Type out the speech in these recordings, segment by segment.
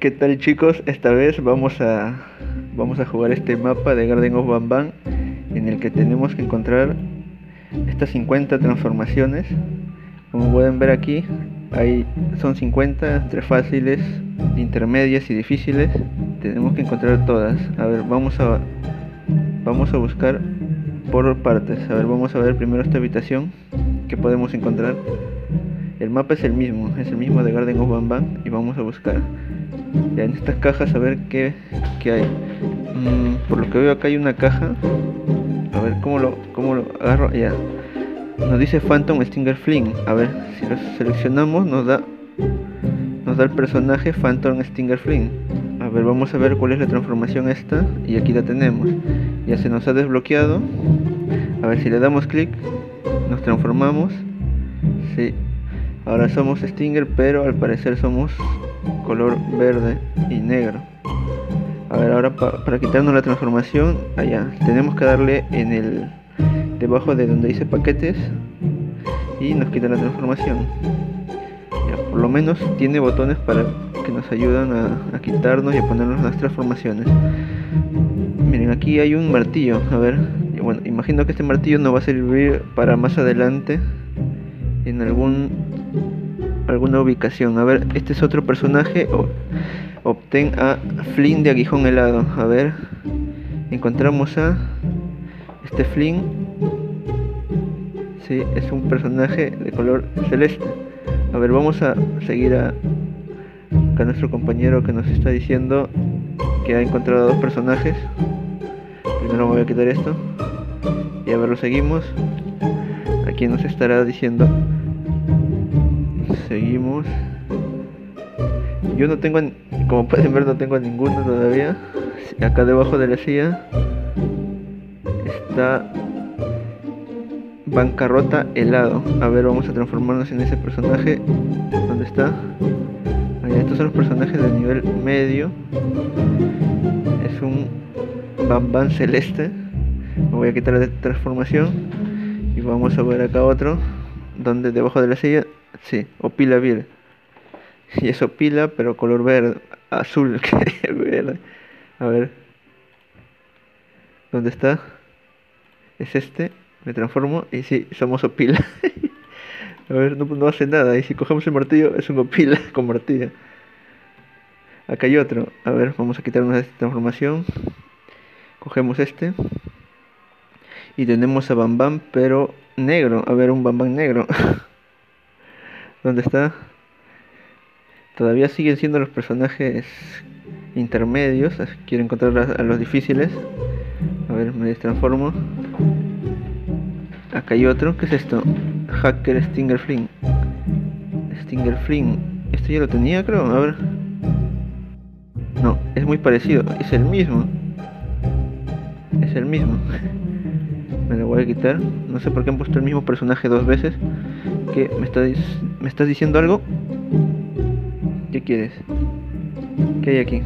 ¿Qué tal, chicos? Esta vez vamos a jugar este mapa de Garten of Banban, en el que tenemos que encontrar estas 50 transformaciones. Como pueden ver aquí, son 50 entre fáciles, intermedias y difíciles. Tenemos que encontrar todas. A ver, vamos a buscar por partes. A ver, vamos a ver primero esta habitación. ¿Qué podemos encontrar? El mapa es el mismo de Garten of Banban, y vamos a buscar ya en estas cajas a ver qué hay. Por lo que veo acá hay una caja. A ver cómo lo agarro. Ya nos dice Phantom Stinger Flynn. A ver, si lo seleccionamos nos da el personaje Phantom Stinger Flynn. A ver, vamos a ver cuál es la transformación esta, y aquí la tenemos. Ya se nos ha desbloqueado. A ver, si le damos clic nos transformamos. Sí, ahora somos Stinger, pero al parecer somos color verde y negro. A ver, ahora para quitarnos la transformación, allá tenemos que darle en el debajo de donde dice paquetes y nos quita la transformación. Ya, por lo menos tiene botones para que nos ayudan a quitarnos y a ponernos las transformaciones. Miren, aquí hay un martillo. A ver, bueno, imagino que este martillo nos va a servir para más adelante en alguna ubicación. A ver, este es otro personaje. Obtén a Flynn de Aguijón Helado. A ver, encontramos a este Flynn. Sí, es un personaje de color celeste. A ver, vamos a seguir a nuestro compañero que nos está diciendo que ha encontrado dos personajes. Primero me voy a quitar esto. Y a ver, lo seguimos. Aquí nos estará diciendo. Seguimos. Yo no tengo, como pueden ver, no tengo ninguno todavía. Acá debajo de la silla está Bancarrota Helado. A ver, vamos a transformarnos en ese personaje. ¿Dónde está? Ahí, estos son los personajes de nivel medio. Es un Bambán celeste. Me voy a quitar la transformación y vamos a ver acá otro. ¿Dónde? Debajo de la silla. Sí, Opila Vir. Y es Opila, pero color verde, azul, que verde. A ver, ¿dónde está? Es este, me transformo y sí, somos Opila. A ver, no hace nada, y si cogemos el martillo es un Opila con martillo. Acá hay otro, a ver, vamos a quitarnos esta transformación. Cogemos este. Y tenemos a Bambán, pero negro. A ver, un Bambán negro. ¿Dónde está? Todavía siguen siendo los personajes intermedios. Quiero encontrar a los difíciles. A ver, me destransformo. Acá hay otro. ¿Qué es esto? Hacker Stinger Fling. Stinger Fling. Esto ya lo tenía, creo. A ver. No, es muy parecido. Es el mismo. Es el mismo. Me lo voy a quitar. No sé por qué han puesto el mismo personaje dos veces. ¿Qué? ¿Me estás diciendo algo? ¿Qué quieres? ¿Qué hay aquí?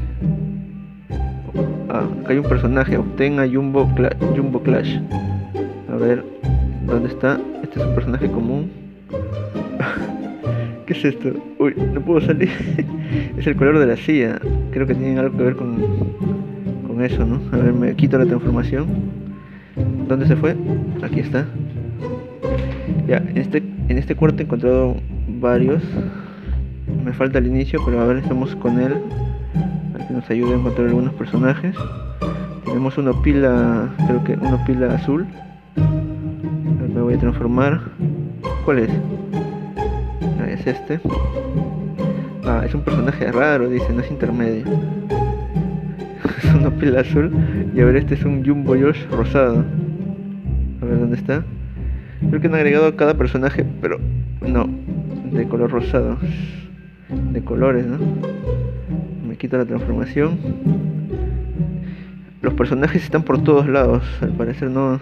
Ah, acá hay un personaje. Obtén a Jumbo Clash. A ver, ¿dónde está? Este es un personaje común. ¿Qué es esto? Uy, no puedo salir. Es el color de la silla. Creo que tienen algo que ver con eso, ¿no? A ver, me quito la transformación. ¿Dónde se fue? Aquí está. Ya, en este cuarto he encontrado varios. Me falta el inicio, pero a ver, estamos con él para que nos ayude a encontrar algunos personajes. Tenemos una Opila, creo que una Opila azul. Me voy a transformar. ¿Cuál es? Ah, es este. Ah, es un personaje raro, dice, no es intermedio. Es una Opila azul. Y a ver, este es un Jumbo Josh rosado. A ver, ¿dónde está? Creo que han agregado a cada personaje, pero no, de color rosado. De colores, ¿no? Me quito la transformación. Los personajes están por todos lados, al parecer, no,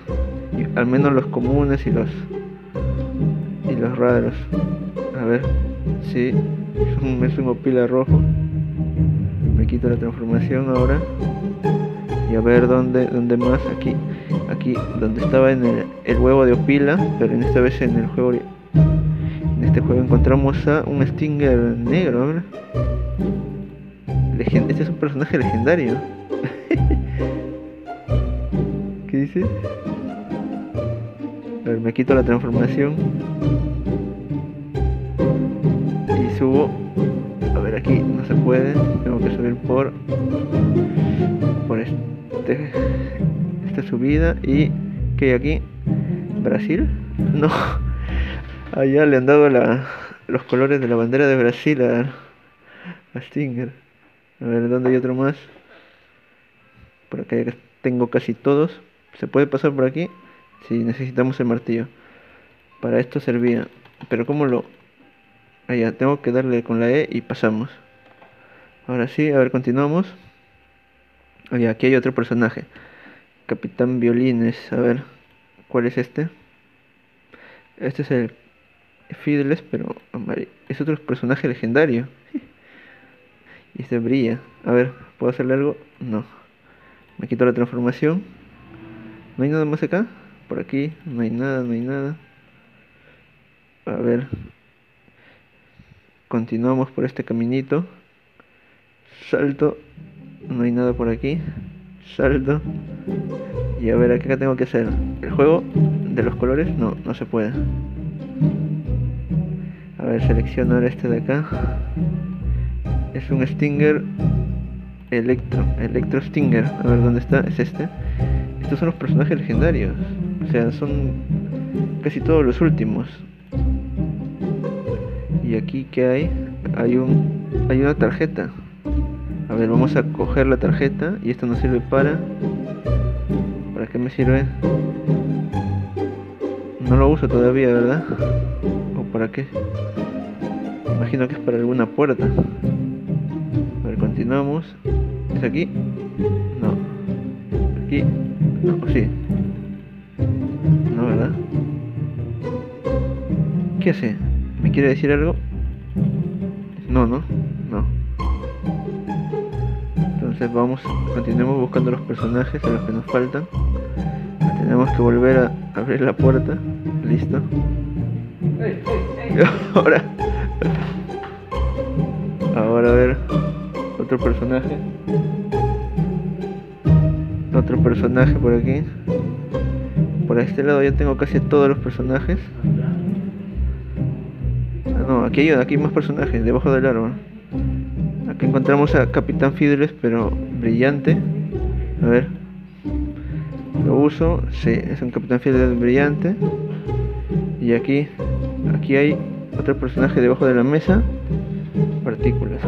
al menos los comunes y los raros. A ver, sí, es un Opila rojo. Me quito la transformación ahora. Y a ver dónde más, aquí donde estaba en el huevo de Opila, pero en esta vez en el juego. En este juego encontramos a un Stinger negro, ¿verdad? Este es un personaje legendario. ¿Qué dice? A ver, me quito la transformación y subo. A ver, aquí no se puede. Tengo que subir por esta subida. ¿Y qué hay aquí? ¿Brasil? No. Allá le han dado los colores de la bandera de Brasil a Stinger. A ver, ¿dónde hay otro más? Por acá ya tengo casi todos. ¿Se puede pasar por aquí? Sí, necesitamos el martillo. Para esto servía. Pero ¿cómo lo...? Allá, tengo que darle con la E y pasamos. Ahora sí, a ver, continuamos. Allá, aquí hay otro personaje. Capitán Violines. A ver, ¿cuál es este? Este es el Fiddles, pero es otro personaje legendario. Y este brilla. A ver, ¿puedo hacerle algo? No. Me quito la transformación. ¿No hay nada más acá? Por aquí, no hay nada, no hay nada. A ver. Continuamos por este caminito. Salto. No hay nada por aquí. Salto. Y a ver, acá tengo que hacer el juego de los colores. No, no se puede. A ver, selecciono ahora este de acá. Es un Stinger Electro Stinger. A ver, ¿dónde está? Es este. Estos son los personajes legendarios. O sea, son casi todos los últimos. Y aquí, ¿qué hay? Hay una tarjeta. A ver, vamos a coger la tarjeta. Y esto nos sirve para... ¿Para qué me sirve? No lo uso todavía, ¿verdad? ¿O para qué? Imagino que es para alguna puerta. Continuamos. ¿Es aquí? No. ¿Aquí? No, sí. No, ¿verdad? ¿Qué hace? ¿Me quiere decir algo? No, no, no. Entonces continuemos buscando los personajes a los que nos faltan. Tenemos que volver a abrir la puerta. Listo. Ahora a ver. Otro personaje por aquí. Por este lado ya tengo casi todos los personajes. Ah, no, aquí hay más personajes debajo del árbol. Aquí encontramos a Capitán Fiddles, pero brillante. A ver, lo uso. Sí, es un Capitán Fiddles brillante. Y aquí hay otro personaje debajo de la mesa. Partículas.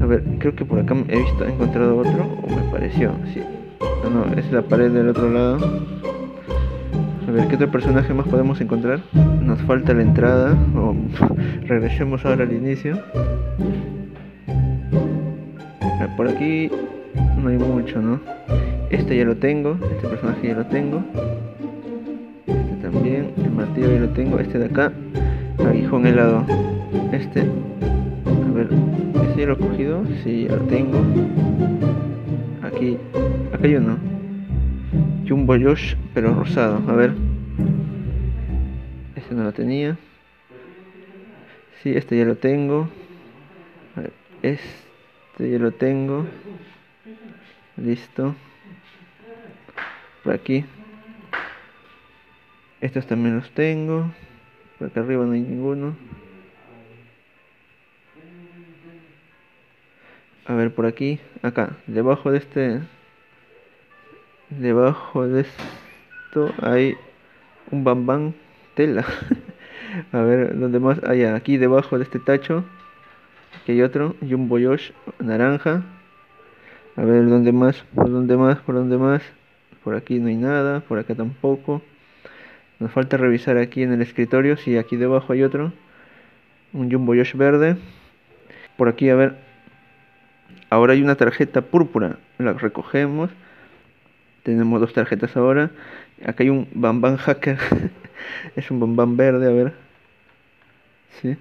A ver, creo que por acá he encontrado otro, o me pareció, sí. No, es la pared del otro lado. A ver, ¿qué otro personaje más podemos encontrar? Nos falta la entrada, o regresemos ahora al inicio. Por aquí no hay mucho, ¿no? Este ya lo tengo, este personaje ya lo tengo. Este también, el martillo ya lo tengo, este de acá. Aguijón helado. Este, a ver, ¿este ya lo he cogido? Sí, ya lo tengo. Acá hay uno. Jumbo Josh, pero rosado. A ver. Este no lo tenía. Sí, este ya lo tengo. A ver, este ya lo tengo. Listo. Por aquí. Estos también los tengo. Por acá arriba no hay ninguno. A ver, por aquí, acá, debajo de esto hay un Bambán tela. A ver, ¿dónde más? Allá, aquí debajo de este tacho. Aquí hay otro, Jumbo Josh, naranja. A ver, ¿dónde más? ¿Por dónde más? Por aquí no hay nada, por acá tampoco. Nos falta revisar aquí en el escritorio, si aquí debajo hay otro. Un Jumbo Josh verde. Por aquí, a ver. Ahora hay una tarjeta púrpura, la recogemos. Tenemos dos tarjetas ahora. Acá hay un Bambán hacker. Es un Bambán verde, a ver. Sí.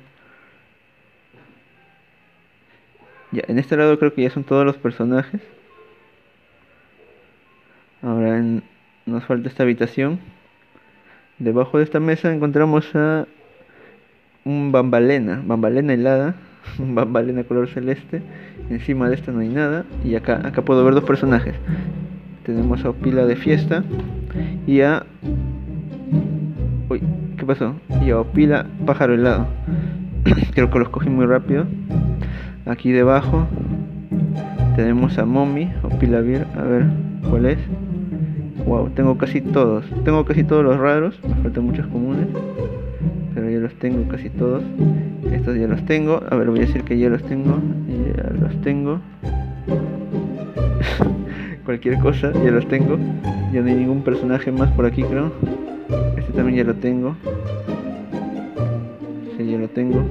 Ya, en este lado creo que ya son todos los personajes. Ahora nos falta esta habitación. Debajo de esta mesa encontramos a un Bambalena helada. Bambalena color celeste. Encima de esta no hay nada. Y acá puedo ver dos personajes. Tenemos a Opila de Fiesta y a... Uy, ¿qué pasó? Y a Opila Pájaro Helado. Creo que los cogí muy rápido. Aquí debajo tenemos a Mommy Opila Vir. A ver, ¿cuál es? Wow, tengo casi todos. Tengo casi todos los raros. Me faltan muchos comunes, pero ya los tengo casi todos. Estos ya los tengo. A ver, voy a decir que ya los tengo. Ya los tengo. Cualquier cosa, ya los tengo. Ya no hay ningún personaje más por aquí, creo. Este también ya lo tengo. Sí, ya lo tengo.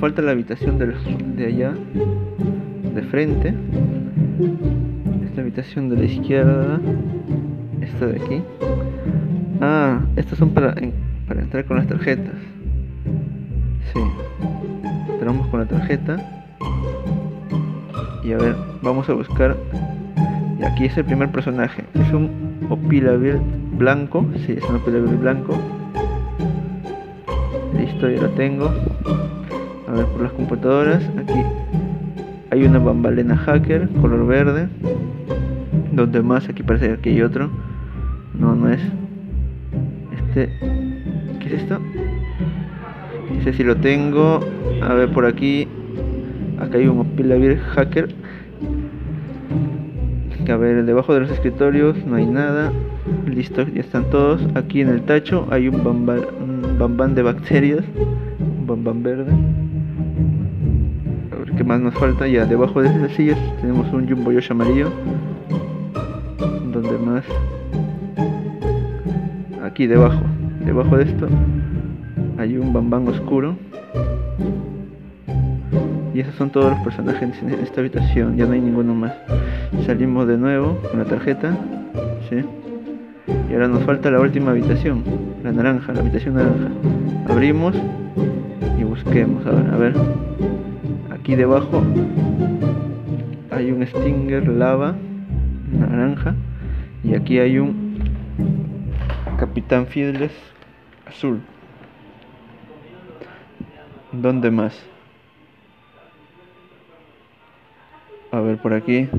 Falta la habitación de allá, de frente. Esta habitación de la izquierda. Esta de aquí. Ah, estas son para entrar con las tarjetas. Sí. Entramos con la tarjeta. Y a ver, vamos a buscar. Y aquí es el primer personaje. Es un Opilabil blanco. Sí, es un Opilabil blanco. Listo, ya lo tengo. A ver, por las computadoras. Aquí hay una Bambalena Hacker, color verde. Donde más, aquí parece que hay otro. No, no es. ¿Qué es esto? No sé si lo tengo. A ver, por aquí. Acá hay un Opilabil Hacker. A ver, debajo de los escritorios no hay nada. Listo, ya están todos. Aquí en el tacho hay un Bambán de bacterias. Un Bambán verde. A ver qué más nos falta. Ya debajo de esas sillas tenemos un Jumbo Josh amarillo. ¿Dónde más? Aquí debajo. Debajo de esto hay un Bambán oscuro. Y esos son todos los personajes en esta habitación. Ya no hay ninguno más. Salimos de nuevo con la tarjeta. Sí. Y ahora nos falta la última habitación. La naranja, la habitación naranja. Abrimos y busquemos. Ahora, a ver. Aquí debajo hay un Stinger Lava naranja. Y aquí hay un Capitán Violines azul. ¿Dónde más? A ver, por aquí.